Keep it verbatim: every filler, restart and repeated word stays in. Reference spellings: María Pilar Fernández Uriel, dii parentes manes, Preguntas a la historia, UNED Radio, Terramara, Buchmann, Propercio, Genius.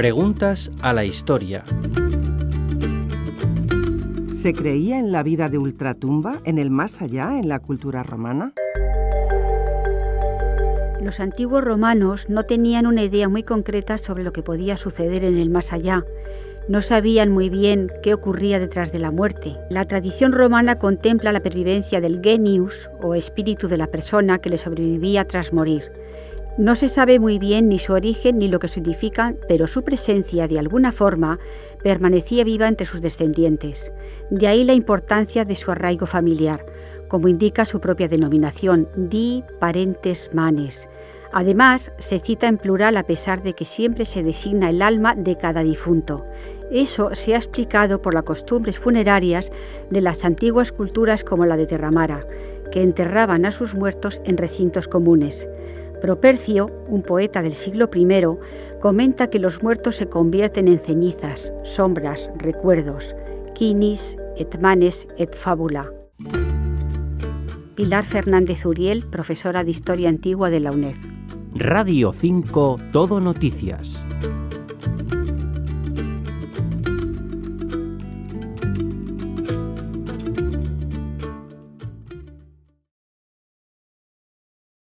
Preguntas a la historia. ¿Se creía en la vida de ultratumba, en el más allá, en la cultura romana? Los antiguos romanos no tenían una idea muy concreta sobre lo que podía suceder en el más allá. No sabían muy bien qué ocurría detrás de la muerte. La tradición romana contempla la pervivencia del genius, o espíritu de la persona que le sobrevivía tras morir. No se sabe muy bien ni su origen ni lo que significan, pero su presencia, de alguna forma, permanecía viva entre sus descendientes. De ahí la importancia de su arraigo familiar, como indica su propia denominación, dii parentes manes. Además, se cita en plural a pesar de que siempre se designa el alma de cada difunto. Eso se ha explicado por las costumbres funerarias de las antiguas culturas como la de Terramara, que enterraban a sus muertos en recintos comunes. Propercio, un poeta del siglo primero, comenta que los muertos se convierten en cenizas, sombras, recuerdos. Genius et manes et fabula. Pilar Fernández Uriel, profesora de Historia Antigua de la U N E D. Radio cinco, Todo Noticias.